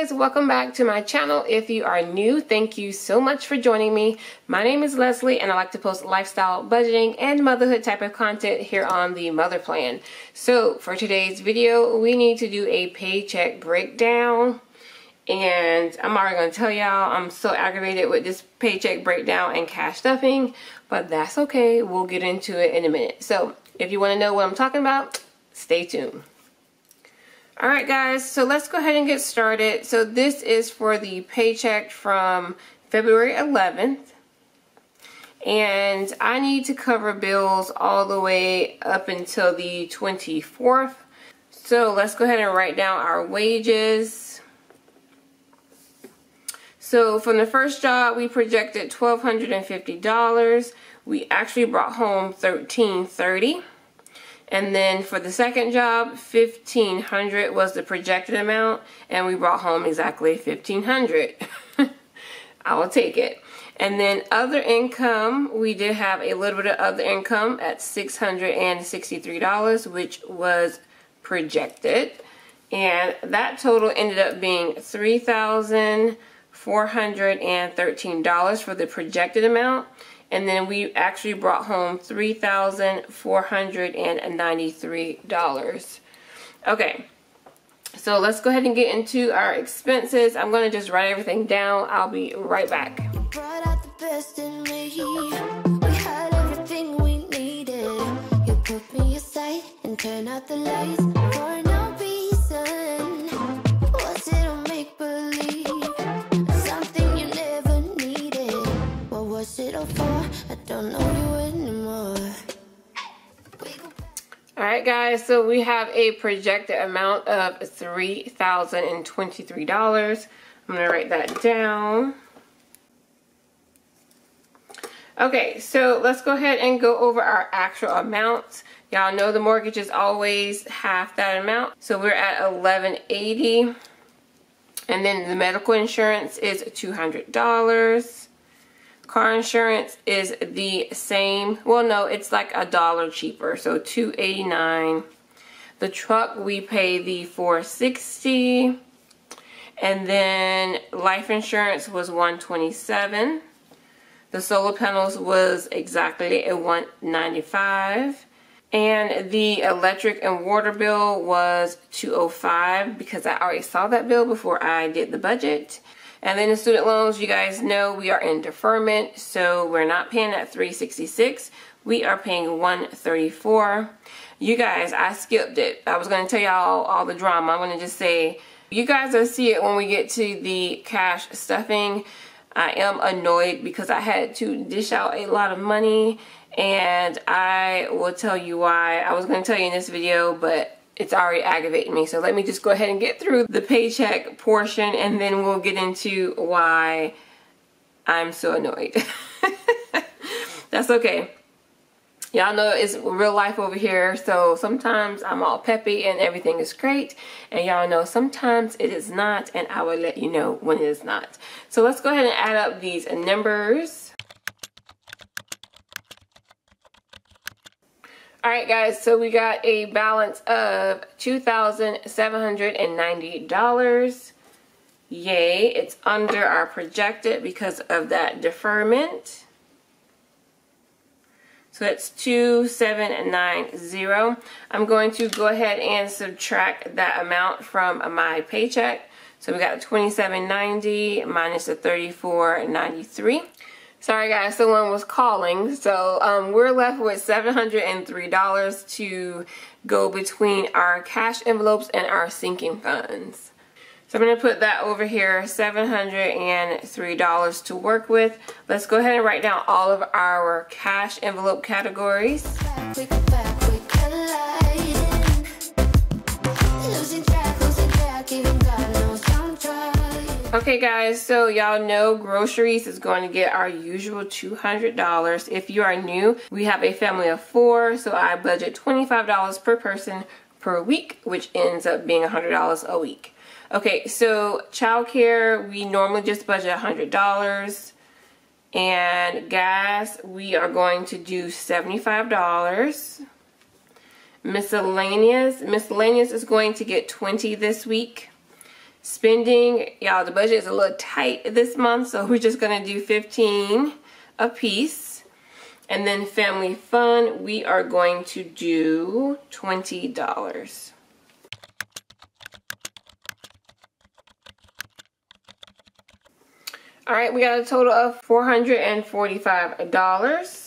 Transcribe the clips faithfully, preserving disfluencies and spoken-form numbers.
guys, welcome back to my channel. If you are new, thank you so much for joining me. My name is Leslie and I like to post lifestyle, budgeting, and motherhood type of content here on The Mother Plan. So for today's video, we need to do a paycheck breakdown. And I'm already going to tell y'all, I'm so aggravated with this paycheck breakdown and cash stuffing, but that's okay. We'll get into it in a minute. So if you want to know what I'm talking about, stay tuned. Alright guys, so let's go ahead and get started. So this is for the paycheck from February eleventh. And I need to cover bills all the way up until the twenty-fourth. So let's go ahead and write down our wages. So from the first job, we projected one thousand two hundred fifty dollars. We actually brought home one thousand three hundred thirty dollars. And then for the second job, fifteen hundred dollars was the projected amount, and we brought home exactly fifteen hundred dollars. I will take it. And then other income, we did have a little bit of other income at six hundred sixty-three dollars, which was projected. And that total ended up being three thousand four hundred thirteen dollars for the projected amount. And then we actually brought home three thousand four hundred ninety-three dollars. Okay, so let's go ahead and get into our expenses. I'm going to just write everything down. I'll be right back. We brought out the best in me. We had everything we needed. You put me aside and turn out the lights for no reason. Was it a make-believe? Something you never needed. What was it all for? Don't know you anymore. All right guys, so we have a projected amount of three thousand twenty-three dollars. I'm gonna write that down. Okay, so let's go ahead and go over our actual amounts. Y'all know the mortgage is always half that amount, so we're at eleven eighty, and then the medical insurance is two hundred dollars. Car insurance is the same. Well, no, it's like a dollar cheaper, so two eighty-nine. The truck, we pay the four sixty, and then life insurance was one twenty-seven. The solar panels was exactly a one ninety-five, and the electric and water bill was two oh five because I already saw that bill before I did the budget. And then the student loans, you guys know we are in deferment, so we're not paying at three sixty-six. We are paying one thirty-four. You guys, I skipped it. I was gonna tell y'all all the drama. I'm gonna just say, you guys will see it when we get to the cash stuffing. I am annoyed because I had to dish out a lot of money, and I will tell you why. I was gonna tell you in this video, but it's already aggravating me, so let me just go ahead and get through the paycheck portion, and then we'll get into why I'm so annoyed. That's okay. Y'all know it's real life over here, so sometimes I'm all peppy and everything is great, and y'all know sometimes it is not, and I will let you know when it is not. So let's go ahead and add up these numbers. Alright guys, so we got a balance of two thousand seven hundred ninety dollars. Yay, it's under our projected because of that deferment. So that's two thousand seven hundred ninety dollars. I'm going to go ahead and subtract that amount from my paycheck. So we got the twenty-seven ninety minus the thirty-four ninety-three. Sorry guys, someone was calling, so um, we're left with seven hundred three dollars to go between our cash envelopes and our sinking funds. So I'm going to put that over here, seven hundred three dollars to work with. Let's go ahead and write down all of our cash envelope categories. Okay guys, so y'all know groceries is going to get our usual two hundred dollars. If you are new, we have a family of four, so I budget twenty-five dollars per person per week, which ends up being one hundred dollars a week. Okay, so childcare, we normally just budget one hundred dollars. And gas, we are going to do seventy-five dollars. Miscellaneous, miscellaneous is going to get twenty dollars this week. spending, y'all, the budget is a little tight this month, so we're just gonna do fifteen a piece. And then family fun, we are going to do twenty dollars. All right, we got a total of four hundred forty-five dollars.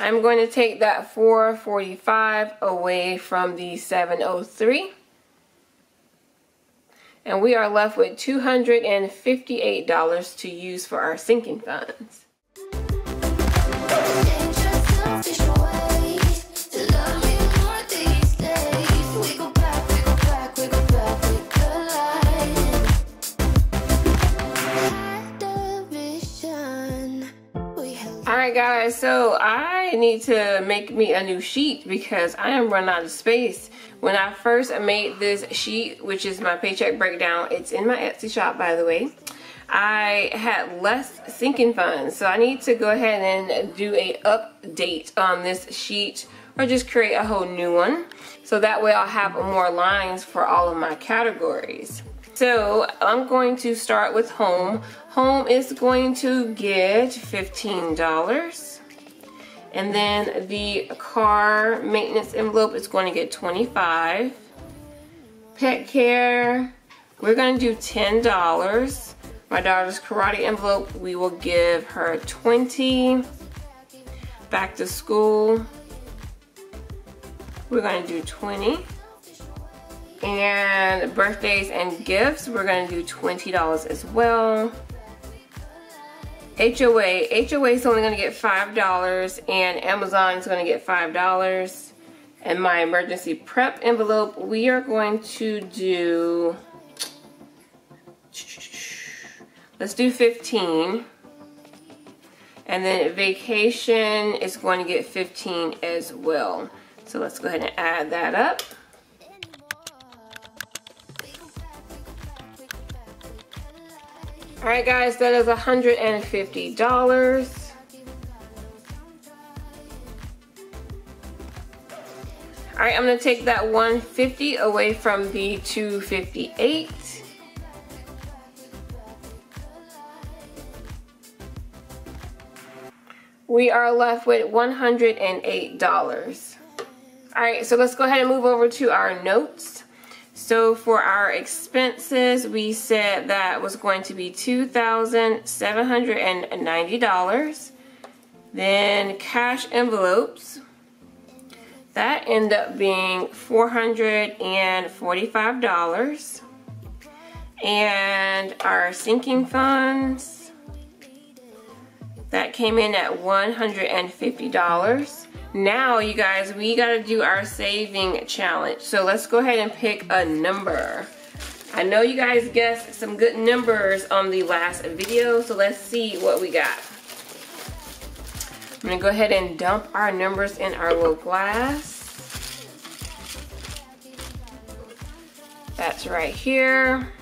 I'm going to take that four forty-five away from the seven oh three. And we are left with two hundred fifty-eight dollars to use for our sinking funds. Alright guys, so I need to make me a new sheet because I am running out of space. When I first made this sheet, which is my paycheck breakdown, it's in my Etsy shop by the way, I had less sinking funds. So I need to go ahead and do a update on this sheet or just create a whole new one. So that way I'll have more lines for all of my categories. So I'm going to start with home. Home is going to get fifteen dollars. And then the car maintenance envelope is going to get twenty-five dollars. Pet care, we're going to do ten dollars. My daughter's karate envelope, we will give her twenty dollars. Back to school, we're going to do twenty dollars. And birthdays and gifts, we're going to do twenty dollars as well. H O A. H O A is only going to get five dollars and Amazon is going to get five dollars. And my emergency prep envelope, we are going to do, let's do fifteen. And then vacation is going to get fifteen as well. So let's go ahead and add that up. All right guys, that is one hundred fifty dollars. All right, I'm gonna take that one hundred fifty dollars away from the two hundred fifty-eight dollars. We are left with one hundred eight dollars. All right, so let's go ahead and move over to our notes. So for our expenses, we said that was going to be two thousand seven hundred ninety dollars. Then cash envelopes, that ended up being four hundred forty-five dollars. And our sinking funds, that came in at one hundred fifty dollars. Now you guys, we gotta do our saving challenge. So let's go ahead and pick a number. I know you guys guessed some good numbers on the last video, so let's see what we got. I'm gonna go ahead and dump our numbers in our little glass. That's right here.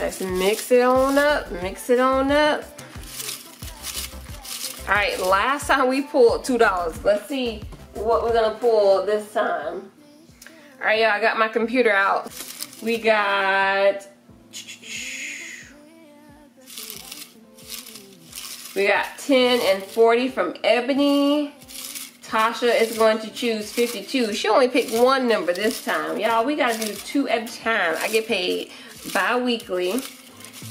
Let's mix it on up, mix it on up. All right, last time we pulled two dollars. Let's see what we're gonna pull this time. All right, y'all, I got my computer out. We got, we got ten and forty from Ebony. Tasha is going to choose fifty-two. She only picked one number this time. Y'all, we gotta do two at a time. I get paid bi-weekly.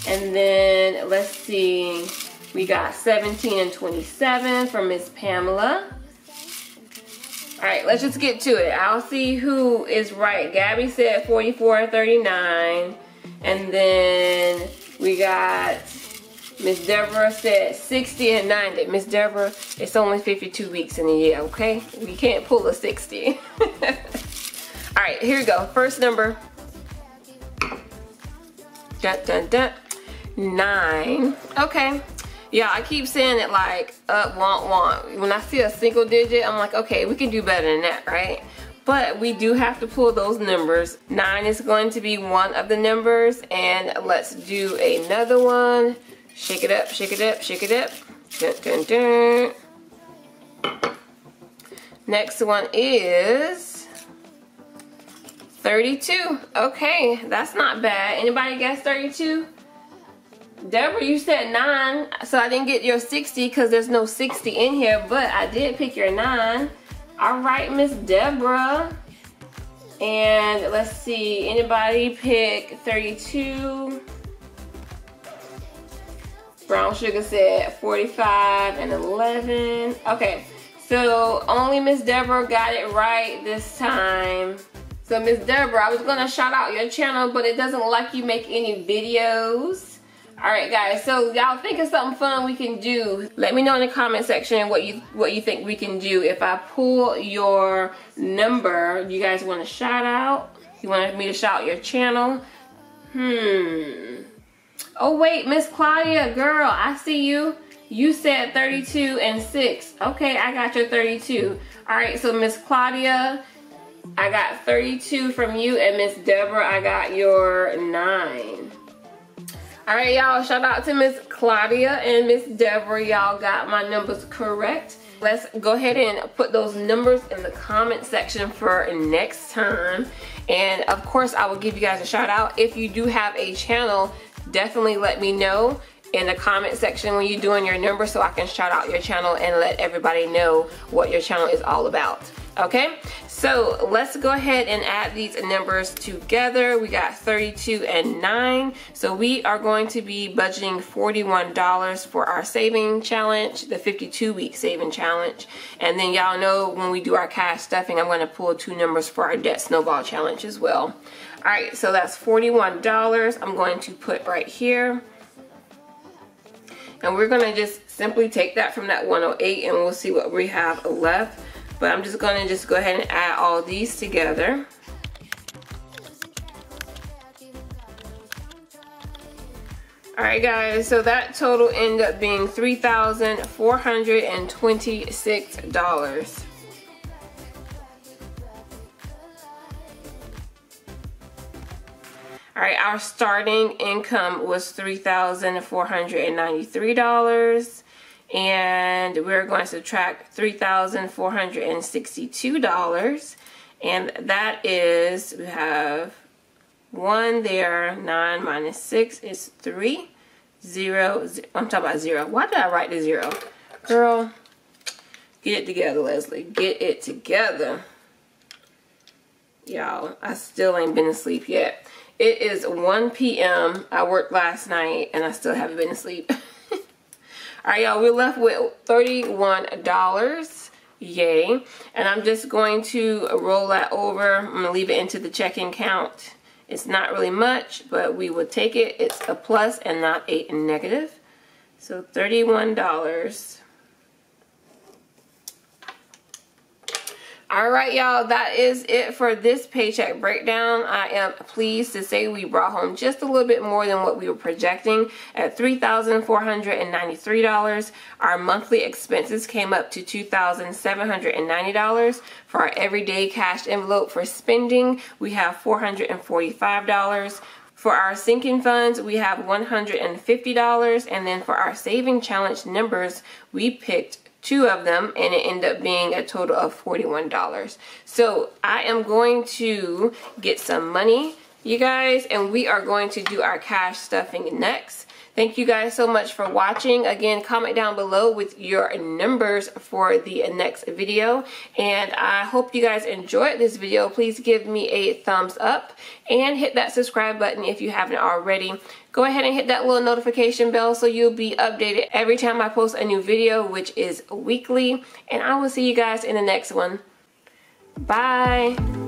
And then let's see. We got seventeen and twenty-seven from Miss Pamela. All right, let's just get to it. I'll see who is right. Gabby said forty-four and thirty-nine. And then we got Miss Deborah said sixty and ninety. Miss Deborah, it's only fifty-two weeks in a year, okay? We can't pull a sixty. All right, here we go. First number. Dun, dun, dun. Nine. Okay. Yeah, I keep saying it like up, want, want. When I see a single digit, I'm like, okay, we can do better than that, right? But we do have to pull those numbers. Nine is going to be one of the numbers, and let's do another one. Shake it up, shake it up, shake it up. Dun, dun, dun. Next one is thirty-two. Okay, that's not bad. Anybody guess thirty-two? Deborah, you said nine, so I didn't get your sixty because there's no sixty in here, but I did pick your nine. All right, Miss Deborah. And let's see, anybody pick thirty-two? Brown Sugar said forty-five and eleven. Okay, so only Miss Deborah got it right this time. So Miss Deborah, I was gonna shout out your channel, but it doesn't like you make any videos. Alright guys, so y'all think of something fun we can do. Let me know in the comment section what you what you think we can do. If I pull your number, you guys want to shout out? You want me to shout your channel? Hmm. Oh wait, Miss Claudia, girl, I see you. You said thirty-two and six. Okay, I got your thirty-two. Alright, so Miss Claudia, I got thirty-two from you, and Miss Deborah, I got your nine. Alright y'all, shout out to Miss Claudia and Miss Deborah. Y'all got my numbers correct. Let's go ahead and put those numbers in the comment section for next time. And of course I will give you guys a shout out. If you do have a channel, definitely let me know in the comment section when you're doing your number so I can shout out your channel and let everybody know what your channel is all about. Okay, so let's go ahead and add these numbers together. We got thirty-two and nine. So we are going to be budgeting forty-one dollars for our saving challenge, the fifty-two week saving challenge. And then y'all know when we do our cash stuffing, I'm gonna pull two numbers for our debt snowball challenge as well. All right, so that's forty-one dollars I'm going to put right here. And we're gonna just simply take that from that one oh eight and we'll see what we have left. But I'm just gonna just go ahead and add all these together. All right guys, so that total ended up being three thousand four hundred twenty-six dollars. All right, our starting income was three thousand four hundred ninety-three dollars. And we're going to subtract three thousand four hundred sixty-two dollars, and that is, we have one there, nine minus six is three, zero, zero, I'm talking about zero. Why did I write the zero? Girl, get it together, Leslie, get it together. Y'all, I still ain't been asleep yet. It is one P M I worked last night, and I still haven't been asleep. Alright y'all, we're left with thirty-one dollars, yay. And I'm just going to roll that over. I'm gonna leave it into the checking count. It's not really much, but we will take it. It's a plus and not a negative. So thirty-one dollars. Alright y'all, that is it for this paycheck breakdown. I am pleased to say we brought home just a little bit more than what we were projecting at three thousand four hundred ninety-three dollars. Our monthly expenses came up to two thousand seven hundred ninety dollars. For our everyday cash envelope for spending, we have four hundred forty-five dollars. For our sinking funds, we have one hundred fifty dollars. And then for our saving challenge numbers, we picked two of them, and it ended up being a total of forty-one dollars. So I am going to get some money, you guys, and we are going to do our cash stuffing next. Thank you guys so much for watching. Again, comment down below with your numbers for the next video. And I hope you guys enjoyed this video. Please give me a thumbs up and hit that subscribe button if you haven't already. Go ahead and hit that little notification bell so you'll be updated every time I post a new video, which is weekly. And I will see you guys in the next one. Bye.